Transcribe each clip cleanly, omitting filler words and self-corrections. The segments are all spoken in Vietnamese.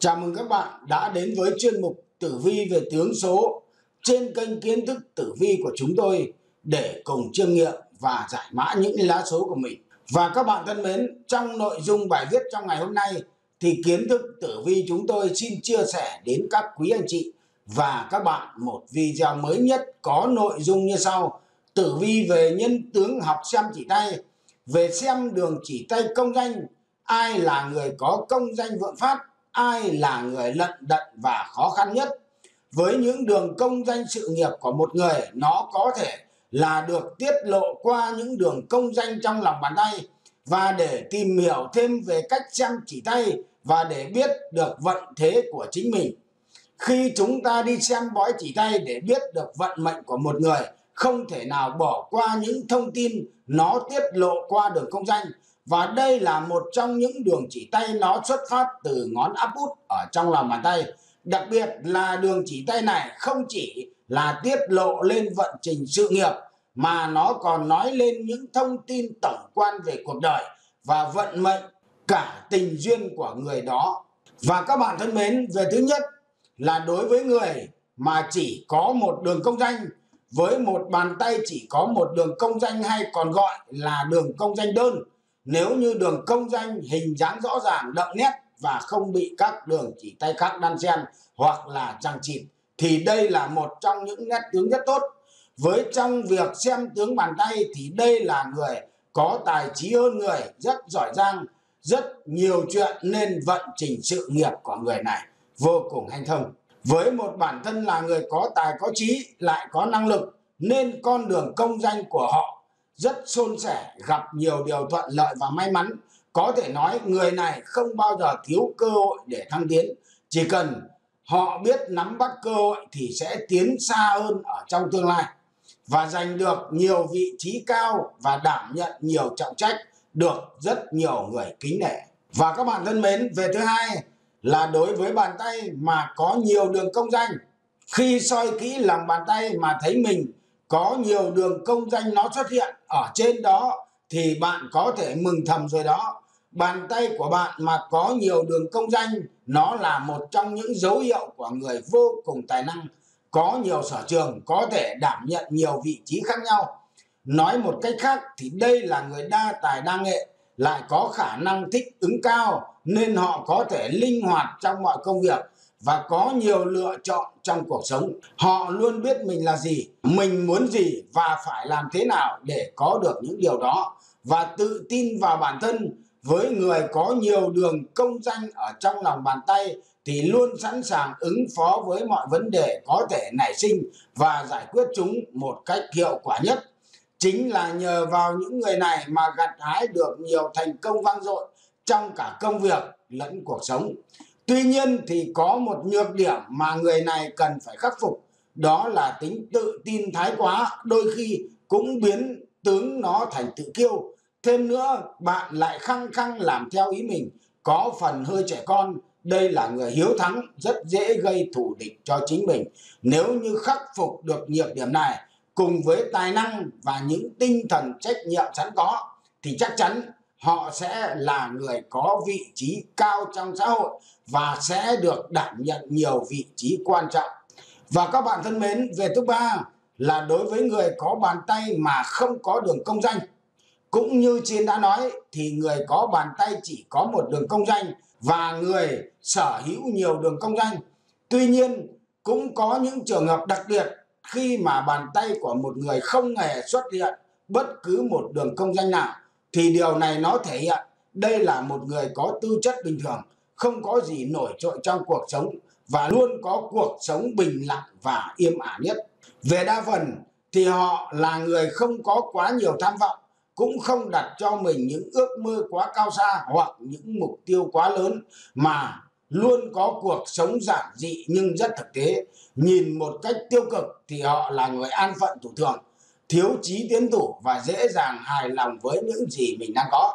Chào mừng các bạn đã đến với chuyên mục tử vi về tướng số trên kênh Kiến thức tử vi của chúng tôi để cùng chiêm nghiệm và giải mã những lá số của mình. Và các bạn thân mến, trong nội dung bài viết trong ngày hôm nay thì Kiến thức tử vi chúng tôi xin chia sẻ đến các quý anh chị và các bạn một video mới nhất có nội dung như sau: tử vi về nhân tướng học xem chỉ tay, về xem đường chỉ tay công danh, ai là người có công danh vượng phát, ai là người lận đận và khó khăn nhất. Với những đường công danh sự nghiệp của một người, nó có thể là được tiết lộ qua những đường công danh trong lòng bàn tay. Và để tìm hiểu thêm về cách xem chỉ tay và để biết được vận thế của chính mình, khi chúng ta đi xem bói chỉ tay để biết được vận mệnh của một người, không thể nào bỏ qua những thông tin nó tiết lộ qua đường công danh. Và đây là một trong những đường chỉ tay nó xuất phát từ ngón áp út ở trong lòng bàn tay. Đặc biệt là đường chỉ tay này không chỉ là tiết lộ lên vận trình sự nghiệp, mà nó còn nói lên những thông tin tổng quan về cuộc đời và vận mệnh, cả tình duyên của người đó. Và các bạn thân mến, về thứ nhất là đối với người mà chỉ có một đường công danh, với một bàn tay chỉ có một đường công danh hay còn gọi là đường công danh đơn. Nếu như đường công danh hình dáng rõ ràng, đậm nét và không bị các đường chỉ tay khác đan xen hoặc là chằng chịt thì đây là một trong những nét tướng rất tốt. Với trong việc xem tướng bàn tay thì đây là người có tài trí hơn người, rất giỏi giang, rất nhiều chuyện nên vận trình sự nghiệp của người này vô cùng hanh thông. Với một bản thân là người có tài có trí lại có năng lực nên con đường công danh của họ rất suôn sẻ, gặp nhiều điều thuận lợi và may mắn. Có thể nói người này không bao giờ thiếu cơ hội để thăng tiến. Chỉ cần họ biết nắm bắt cơ hội thì sẽ tiến xa hơn ở trong tương lai và giành được nhiều vị trí cao và đảm nhận nhiều trọng trách được rất nhiều người kính nể. Và các bạn thân mến, về thứ hai là đối với bàn tay mà có nhiều đường công danh. Khi soi kỹ lòng bàn tay mà thấy mình có nhiều đường công danh nó xuất hiện ở trên đó thì bạn có thể mừng thầm rồi đó. Bàn tay của bạn mà có nhiều đường công danh, nó là một trong những dấu hiệu của người vô cùng tài năng, có nhiều sở trường, có thể đảm nhận nhiều vị trí khác nhau. Nói một cách khác thì đây là người đa tài đa nghệ, lại có khả năng thích ứng cao nên họ có thể linh hoạt trong mọi công việc và có nhiều lựa chọn trong cuộc sống. Họ luôn biết mình là gì, mình muốn gì và phải làm thế nào để có được những điều đó, và tự tin vào bản thân. Với người có nhiều đường công danh ở trong lòng bàn tay thì luôn sẵn sàng ứng phó với mọi vấn đề có thể nảy sinh và giải quyết chúng một cách hiệu quả nhất. Chính là nhờ vào những người này mà gặt hái được nhiều thành công vang dội trong cả công việc lẫn cuộc sống. Tuy nhiên thì có một nhược điểm mà người này cần phải khắc phục, đó là tính tự tin thái quá, đôi khi cũng biến tướng nó thành tự kiêu. Thêm nữa, bạn lại khăng khăng làm theo ý mình, có phần hơi trẻ con. Đây là người hiếu thắng, rất dễ gây thù địch cho chính mình. Nếu như khắc phục được nhược điểm này cùng với tài năng và những tinh thần trách nhiệm sẵn có thì chắc chắn họ sẽ là người có vị trí cao trong xã hội và sẽ được đảm nhận nhiều vị trí quan trọng. Và các bạn thân mến, về thứ ba là đối với người có bàn tay mà không có đường công danh. Cũng như trên đã nói thì người có bàn tay chỉ có một đường công danh và người sở hữu nhiều đường công danh. Tuy nhiên cũng có những trường hợp đặc biệt khi mà bàn tay của một người không hề xuất hiện bất cứ một đường công danh nào, thì điều này nó thể hiện đây là một người có tư chất bình thường, không có gì nổi trội trong cuộc sống và luôn có cuộc sống bình lặng và yên ả nhất. Về đa phần thì họ là người không có quá nhiều tham vọng, cũng không đặt cho mình những ước mơ quá cao xa hoặc những mục tiêu quá lớn, mà luôn có cuộc sống giản dị nhưng rất thực tế. Nhìn một cách tiêu cực thì họ là người an phận thủ thường, thiếu chí tiến thủ và dễ dàng hài lòng với những gì mình đang có.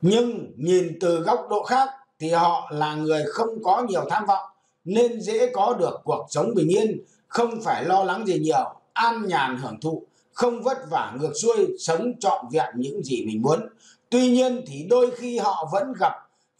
Nhưng nhìn từ góc độ khác thì họ là người không có nhiều tham vọng nên dễ có được cuộc sống bình yên, không phải lo lắng gì nhiều, an nhàn hưởng thụ, không vất vả ngược xuôi, sống trọn vẹn những gì mình muốn. Tuy nhiên thì đôi khi họ vẫn gặp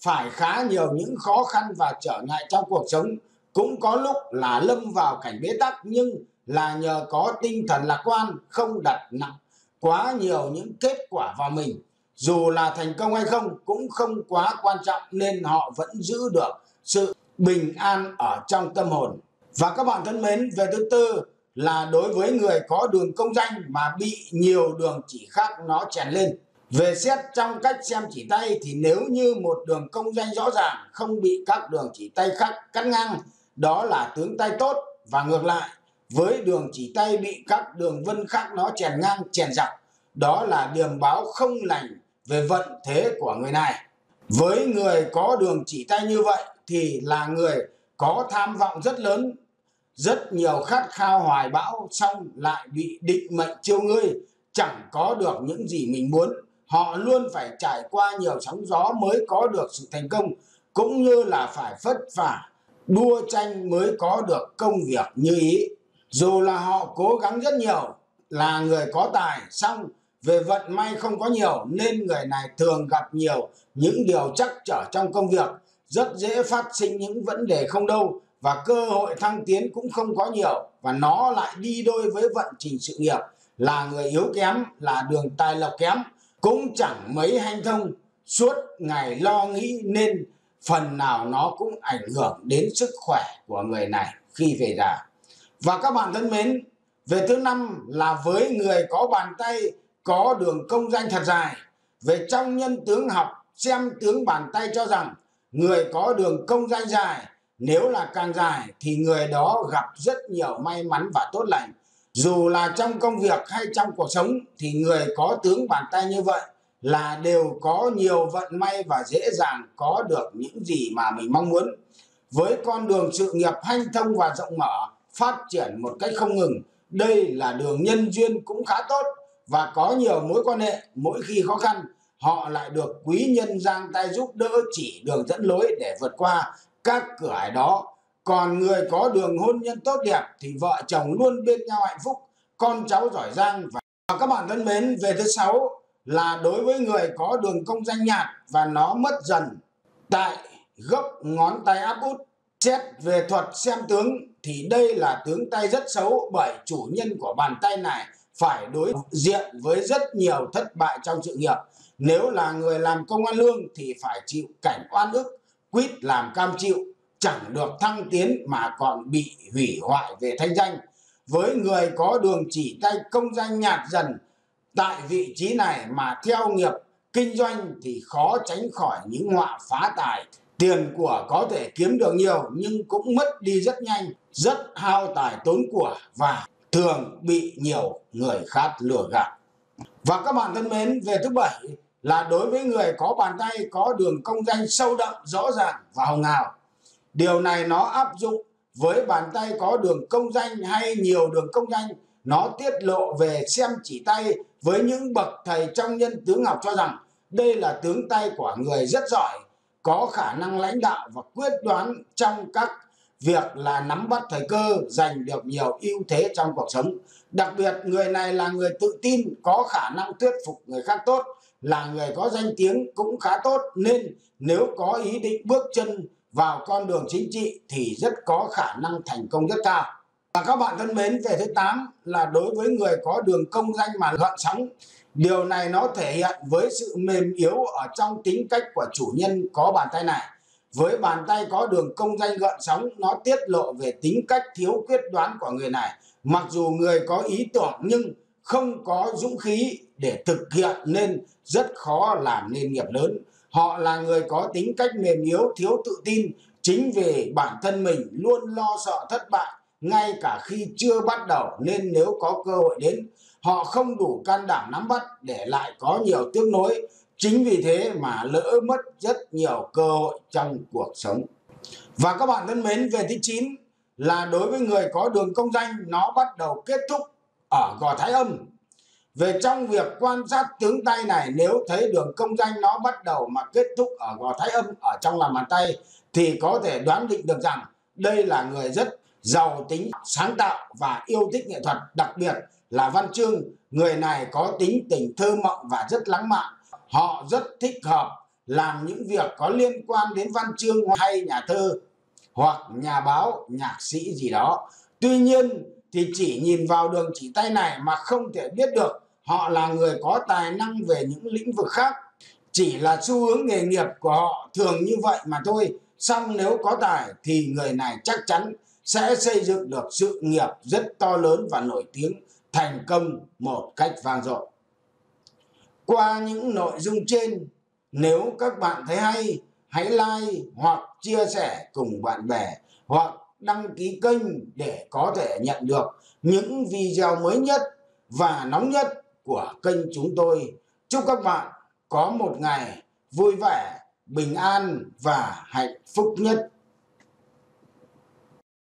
phải khá nhiều những khó khăn và trở ngại trong cuộc sống, cũng có lúc là lâm vào cảnh bế tắc, nhưng là nhờ có tinh thần lạc quan, không đặt nặng quá nhiều những kết quả vào mình. Dù là thành công hay không cũng không quá quan trọng, nên họ vẫn giữ được sự bình an ở trong tâm hồn. Và các bạn thân mến, về thứ tư là đối với người có đường công danh mà bị nhiều đường chỉ khác nó chèn lên. Về xét trong cách xem chỉ tay thì nếu như một đường công danh rõ ràng không bị các đường chỉ tay khác cắt ngang, đó là tướng tay tốt, và ngược lại với đường chỉ tay bị các đường vân khác nó chèn ngang chèn dọc, đó là điềm báo không lành về vận thế của người này. Với người có đường chỉ tay như vậy thì là người có tham vọng rất lớn, rất nhiều khát khao hoài bão, xong lại bị định mệnh chiêu ngươi, chẳng có được những gì mình muốn. Họ luôn phải trải qua nhiều sóng gió mới có được sự thành công, cũng như là phải vất vả đua tranh mới có được công việc như ý. Dù là họ cố gắng rất nhiều, là người có tài, xong về vận may không có nhiều, nên người này thường gặp nhiều những điều trắc trở trong công việc, rất dễ phát sinh những vấn đề không đâu, và cơ hội thăng tiến cũng không có nhiều, và nó lại đi đôi với vận trình sự nghiệp là người yếu kém, là đường tài lộc kém, cũng chẳng mấy hanh thông, suốt ngày lo nghĩ, nên phần nào nó cũng ảnh hưởng đến sức khỏe của người này khi về già. Và các bạn thân mến, về thứ năm là với người có bàn tay có đường công danh thật dài. Về trong nhân tướng học xem tướng bàn tay cho rằng người có đường công danh dài, nếu là càng dài thì người đó gặp rất nhiều may mắn và tốt lành. Dù là trong công việc hay trong cuộc sống thì người có tướng bàn tay như vậy là đều có nhiều vận may và dễ dàng có được những gì mà mình mong muốn. Với con đường sự nghiệp hanh thông và rộng mở, phát triển một cách không ngừng, đây là đường nhân duyên cũng khá tốt và có nhiều mối quan hệ. Mỗi khi khó khăn, họ lại được quý nhân giang tay giúp đỡ, chỉ đường dẫn lối để vượt qua các cửa ải đó. Còn người có đường hôn nhân tốt đẹp thì vợ chồng luôn bên nhau hạnh phúc, con cháu giỏi giang. Và các bạn thân mến, về thứ sáu là đối với người có đường công danh nhạt và nó mất dần tại gốc ngón tay áp út. Xét về thuật xem tướng thì đây là tướng tay rất xấu, bởi chủ nhân của bàn tay này phải đối diện với rất nhiều thất bại trong sự nghiệp. Nếu là người làm công ăn lương thì phải chịu cảnh oan ức, quýt làm cam chịu, chẳng được thăng tiến mà còn bị hủy hoại về thanh danh. Với người có đường chỉ tay công danh nhạt dần tại vị trí này mà theo nghiệp kinh doanh thì khó tránh khỏi những họa phá tài. Tiền của có thể kiếm được nhiều nhưng cũng mất đi rất nhanh, rất hao tài tốn của và thường bị nhiều người khác lừa gạt. Và các bạn thân mến, về thứ bảy là đối với người có bàn tay có đường công danh sâu đậm, rõ ràng và hồng hào. Điều này nó áp dụng với bàn tay có đường công danh hay nhiều đường công danh. Nó tiết lộ về xem chỉ tay với những bậc thầy trong nhân tướng học cho rằng đây là tướng tay của người rất giỏi, có khả năng lãnh đạo và quyết đoán trong các việc, là nắm bắt thời cơ, giành được nhiều ưu thế trong cuộc sống. Đặc biệt người này là người tự tin, có khả năng thuyết phục người khác tốt, là người có danh tiếng cũng khá tốt, nên nếu có ý định bước chân vào con đường chính trị thì rất có khả năng thành công rất cao. Và các bạn thân mến, về thứ 8 là đối với người có đường công danh mà loạn sóng. Điều này nó thể hiện với sự mềm yếu ở trong tính cách của chủ nhân có bàn tay này. Với bàn tay có đường công danh gợn sóng, nó tiết lộ về tính cách thiếu quyết đoán của người này. Mặc dù người có ý tưởng nhưng không có dũng khí để thực hiện nên rất khó làm nên nghiệp lớn. Họ là người có tính cách mềm yếu, thiếu tự tin. Chính vì bản thân mình luôn lo sợ thất bại ngay cả khi chưa bắt đầu, nên nếu có cơ hội đến, họ không đủ can đảm nắm bắt, để lại có nhiều tiếc nối. Chính vì thế mà lỡ mất rất nhiều cơ hội trong cuộc sống. Và các bạn thân mến, về thứ 9 là đối với người có đường công danh, nó bắt đầu kết thúc ở gò thái âm. Về trong việc quan sát tướng tay này, nếu thấy đường công danh nó bắt đầu mà kết thúc ở gò thái âm ở trong lòng bàn tay thì có thể đoán định được rằng đây là người rất giàu tính sáng tạo và yêu thích nghệ thuật, đặc biệt là văn chương. Người này có tính tình thơ mộng và rất lãng mạn. Họ rất thích hợp làm những việc có liên quan đến văn chương hay nhà thơ hoặc nhà báo, nhạc sĩ gì đó. Tuy nhiên thì chỉ nhìn vào đường chỉ tay này mà không thể biết được họ là người có tài năng về những lĩnh vực khác. Chỉ là xu hướng nghề nghiệp của họ thường như vậy mà thôi. Song nếu có tài thì người này chắc chắn sẽ xây dựng được sự nghiệp rất to lớn và nổi tiếng, thành công một cách vang dội. Qua những nội dung trên, nếu các bạn thấy hay, hãy like hoặc chia sẻ cùng bạn bè hoặc đăng ký kênh để có thể nhận được những video mới nhất và nóng nhất của kênh chúng tôi. Chúc các bạn có một ngày vui vẻ, bình an và hạnh phúc nhất.